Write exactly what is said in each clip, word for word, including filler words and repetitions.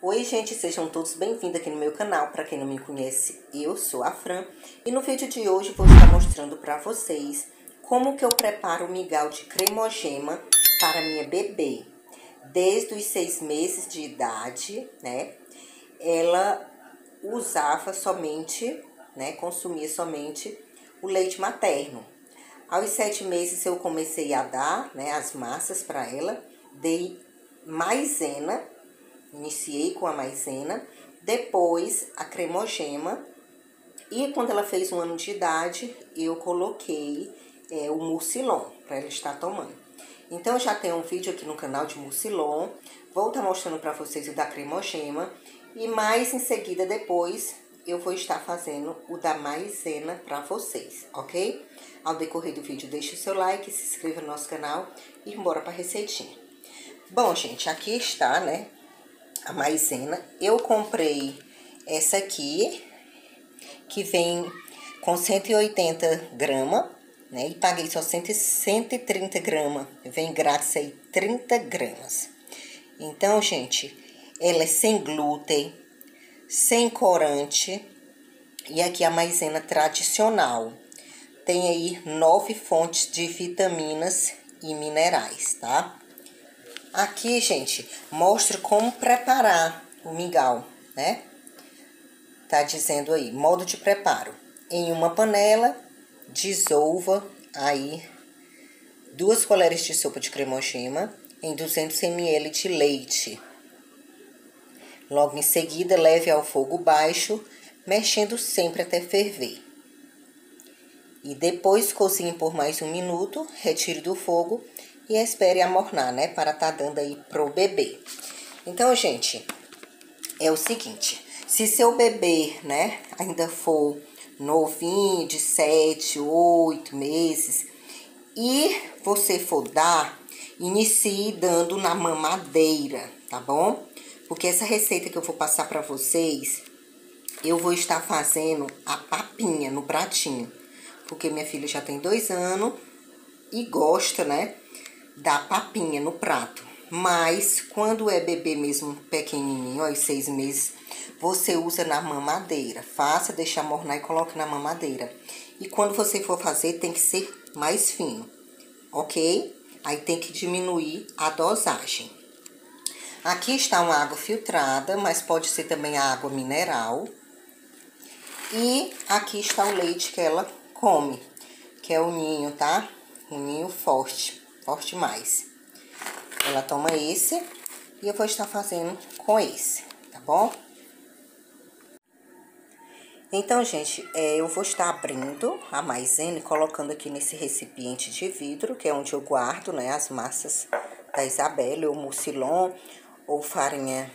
Oi gente, sejam todos bem-vindos aqui no meu canal. Para quem não me conhece, eu sou a Fran e no vídeo de hoje vou estar mostrando para vocês como que eu preparo o mingau de cremogema para minha bebê. Desde os seis meses de idade, né, ela usava somente, né, consumia somente o leite materno. Aos sete meses eu comecei a dar, né, as massas para ela, dei maizena, iniciei com a maizena, depois a cremogema, e quando ela fez um ano de idade, eu coloquei é, o mucilon para ela estar tomando. Então, eu já tenho um vídeo aqui no canal de mucilon, vou estar mostrando para vocês o da cremogema, e mais em seguida, depois, eu vou estar fazendo o da maizena para vocês, ok? Ao decorrer do vídeo, deixe o seu like, se inscreva no nosso canal e bora para a receitinha. Bom, gente, aqui está, né, a maizena. Eu comprei essa aqui, que vem com cento e oitenta gramas, né, e paguei só cento e trinta gramas, vem grátis aí trinta gramas. Então, gente, ela é sem glúten, sem corante, e aqui a maizena tradicional. Tem aí nove fontes de vitaminas e minerais, tá? Aqui, gente, mostro como preparar o mingau, né? Tá dizendo aí, modo de preparo. Em uma panela, dissolva aí duas colheres de sopa de cremogema em duzentos mililitros de leite. Logo em seguida, leve ao fogo baixo, mexendo sempre até ferver. E depois cozinhe por mais um minuto, retire do fogo e espere amornar, né? Para tá dando aí pro bebê. Então, gente, é o seguinte. Se seu bebê, né, ainda for novinho, de sete, oito meses, e você for dar, inicie dando na mamadeira, tá bom? Porque essa receita que eu vou passar pra vocês, eu vou estar fazendo a papinha no pratinho. Porque minha filha já tem dois anos e gosta, né, da papinha no prato. Mas quando é bebê mesmo pequenininho, aos seis meses, você usa na mamadeira. Faça, deixa mornar e coloque na mamadeira. E quando você for fazer, tem que ser mais fino, ok? Aí tem que diminuir a dosagem. Aqui está uma água filtrada, mas pode ser também a água mineral. E aqui está o leite que ela come, que é o ninho, tá? Um ninho forte. Forte mais. Ela toma esse e eu vou estar fazendo com esse, tá bom? Então, gente, é, eu vou estar abrindo a maizena e colocando aqui nesse recipiente de vidro, que é onde eu guardo, né, as massas da Isabela, ou mucilon, ou farinha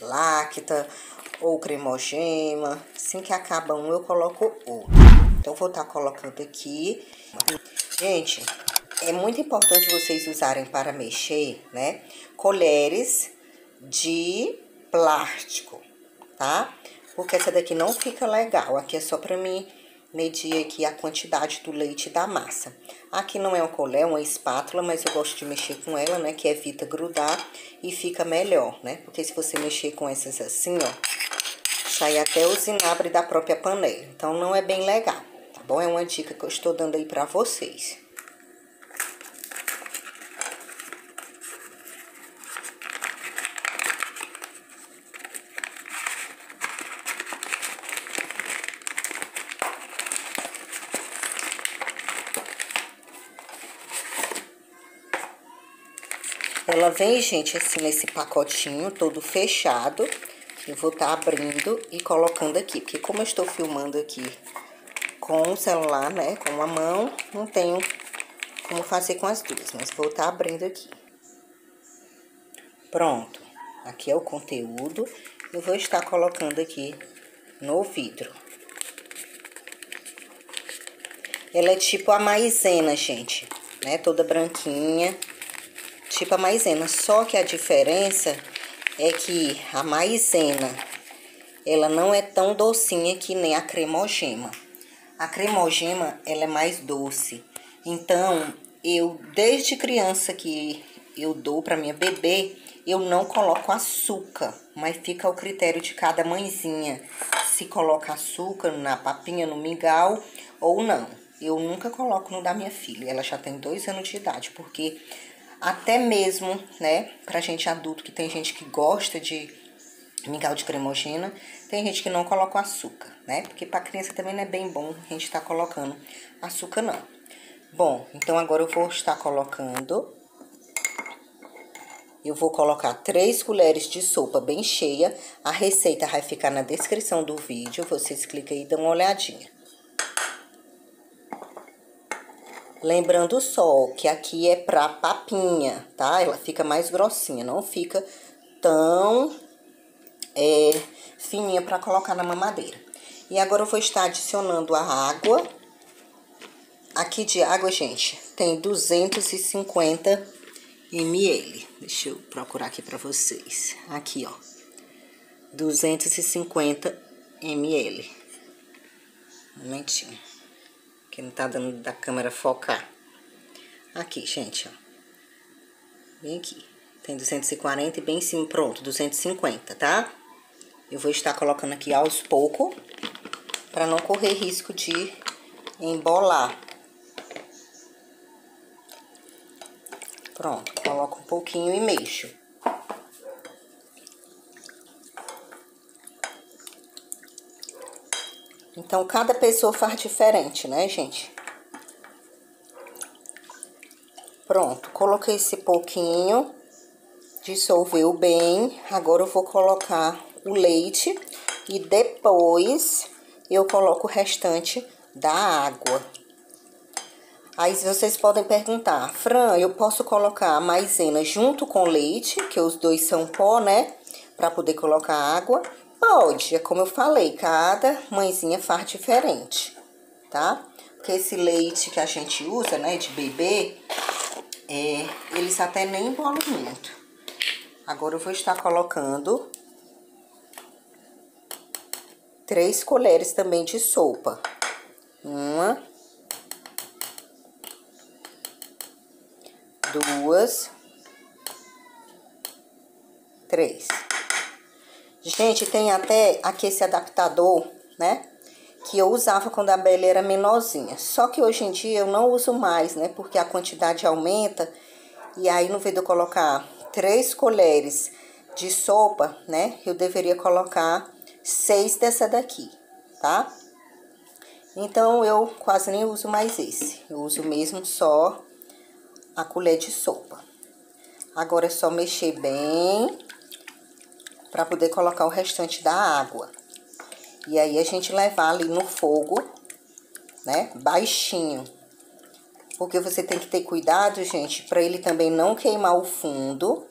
láctea, ou cremogema. Assim que acaba um, eu coloco outro. Então, eu vou estar colocando aqui. Gente, é muito importante vocês usarem para mexer, né, colheres de plástico, tá? Porque essa daqui não fica legal. Aqui é só para mim medir aqui a quantidade do leite da massa. Aqui não é um colher, é uma espátula, mas eu gosto de mexer com ela, né, que evita grudar e fica melhor, né? Porque se você mexer com essas assim, ó, sai até o zinabre da própria panela. Então, não é bem legal, tá bom? É uma dica que eu estou dando aí para vocês. Ela vem, gente, assim, nesse pacotinho todo fechado. Eu vou estar abrindo e colocando aqui. Porque como eu estou filmando aqui com o celular, né, com uma mão, não tenho como fazer com as duas. Mas vou estar abrindo aqui. Pronto. Aqui é o conteúdo. Eu vou estar colocando aqui no vidro. Ela é tipo a maizena, gente. Né, toda branquinha. Tipo a maizena, só que a diferença é que a maizena, ela não é tão docinha que nem a cremogema. A cremogema, ela é mais doce. Então, eu, desde criança que eu dou pra minha bebê, Eu não coloco açúcar, mas fica ao critério de cada mãezinha se coloca açúcar na papinha, no mingau ou não. Eu nunca coloco no da minha filha, ela já tem dois anos de idade, porque até mesmo, né, pra gente adulto, que tem gente que gosta de mingau de cremogena, tem gente que não coloca açúcar, né? Porque pra criança também não é bem bom a gente tá colocando açúcar, não. Bom, então agora eu vou estar colocando... Eu vou colocar três colheres de sopa bem cheia. A receita vai ficar na descrição do vídeo. Vocês clicam aí e dão uma olhadinha. Lembrando só que aqui é pra papinha, tá? Ela fica mais grossinha, não fica tão é, fininha pra colocar na mamadeira. E agora eu vou estar adicionando a água. Aqui de água, gente, tem duzentos e cinquenta mililitros. Deixa eu procurar aqui pra vocês. Aqui, ó. duzentos e cinquenta mililitros. Um momentinho. Que não tá dando da câmera focar. Aqui, gente, ó. Bem aqui. Tem duzentos e quarenta e bem em cima. Pronto, duzentos e cinquenta, tá? Eu vou estar colocando aqui aos poucos. Pra não correr risco de embolar. Pronto, coloco um pouquinho e mexo. Então, cada pessoa faz diferente, né, gente? Pronto, coloquei esse pouquinho, dissolveu bem. Agora eu vou colocar o leite e depois eu coloco o restante da água. Aí vocês podem perguntar, Fran, eu posso colocar a maizena junto com o leite, que os dois são pó, né? Pra poder colocar água. Pode, é como eu falei, cada mãezinha faz diferente, tá? Porque esse leite que a gente usa, né, de bebê, é, eles até nem embolam muito. Agora eu vou estar colocando três colheres também de sopa. Uma... Duas. Três. Gente, tem até aqui esse adaptador, né? Que eu usava quando a Bela era menorzinha. Só que hoje em dia eu não uso mais, né? Porque a quantidade aumenta. E aí, no vez de eu colocar três colheres de sopa, né? Eu deveria colocar seis dessa daqui, tá? Então, eu quase nem uso mais esse. Eu uso mesmo só... a colher de sopa. Agora é só mexer bem para poder colocar o restante da água. E aí a gente levar ali no fogo, né, baixinho. Porque você tem que ter cuidado, gente, para ele também não queimar o fundo,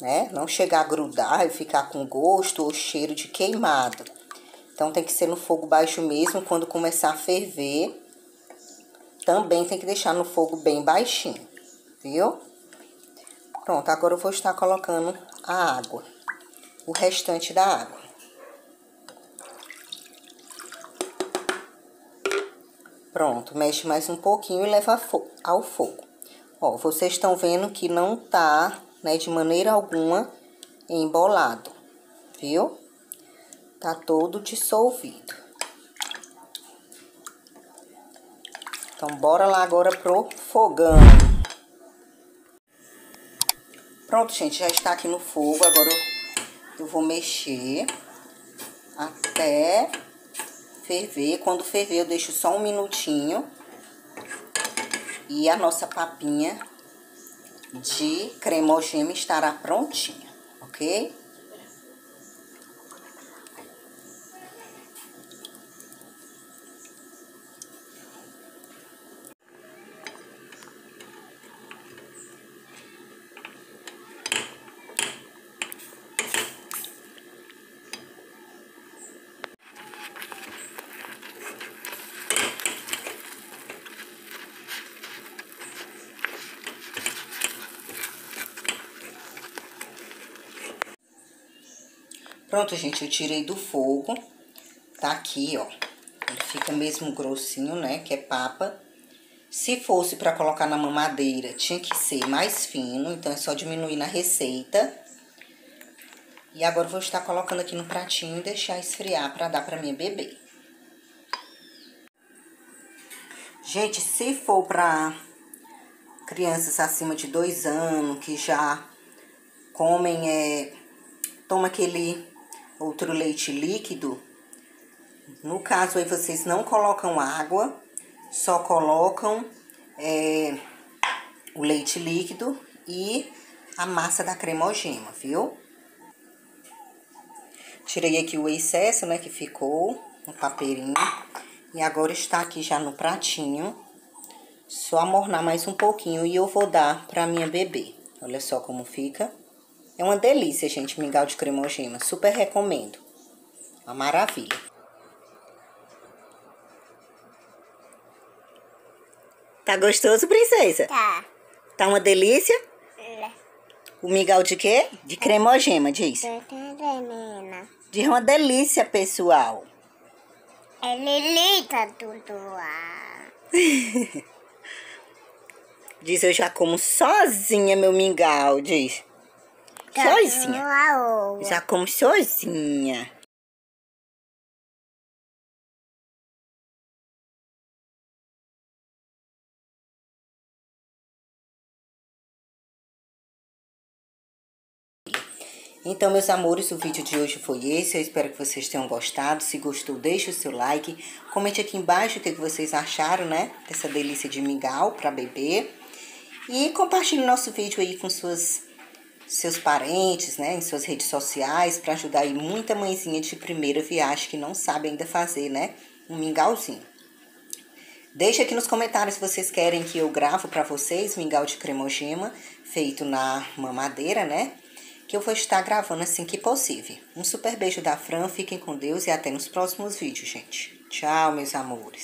né? Não chegar a grudar e ficar com gosto ou cheiro de queimado. Então tem que ser no fogo baixo mesmo. Quando começar a ferver, também tem que deixar no fogo bem baixinho. Viu? Pronto, agora eu vou estar colocando a água, o restante da água. Pronto, mexe mais um pouquinho e leva ao fogo. Ó, vocês estão vendo que não tá, né, de maneira alguma embolado, viu? Tá todo dissolvido. Então, bora lá agora pro fogão. Pronto, gente, já está aqui no fogo, agora eu vou mexer até ferver. Quando ferver eu deixo só um minutinho e a nossa papinha de cremogema estará prontinha, ok? Pronto, gente, eu tirei do fogo, tá aqui, ó, ele fica mesmo grossinho, né, que é papa. Se fosse pra colocar na mamadeira, tinha que ser mais fino, então é só diminuir na receita, E agora vou estar colocando aqui no pratinho e deixar esfriar para dar para minha bebê. Gente, se for para crianças acima de dois anos que já comem, é, toma aquele outro leite líquido, no caso aí vocês não colocam água, só colocam é, o leite líquido e a massa da cremogema, viu? Tirei aqui o excesso, né, que ficou no papeirinho. E agora está aqui já no pratinho. Só amornar mais um pouquinho e eu vou dar pra minha bebê. Olha só como fica. É uma delícia, gente, mingau de cremogema. Super recomendo. Uma maravilha. Tá gostoso, princesa? Tá. Tá uma delícia? É. O mingau de quê? De cremogema, diz. De cremogema. Diz uma delícia, pessoal. É delícia, tudo lá. Diz, eu já como sozinha meu mingau, diz. Sozinha. Já como sozinha. Então, meus amores, o vídeo de hoje foi esse. Eu espero que vocês tenham gostado. Se gostou, deixa o seu like. Comente aqui embaixo o que vocês acharam, né? Dessa delícia de mingau para bebê. E compartilhe nosso vídeo aí com suas, seus parentes, né? Em suas redes sociais, para ajudar aí muita mãezinha de primeira viagem que não sabe ainda fazer, né? Um mingauzinho. Deixa aqui nos comentários se vocês querem que eu gravo para vocês mingau de cremogema feito na mamadeira, né? Que eu vou estar gravando assim que possível. Um super beijo da Fran, fiquem com Deus e até nos próximos vídeos, gente. Tchau, meus amores.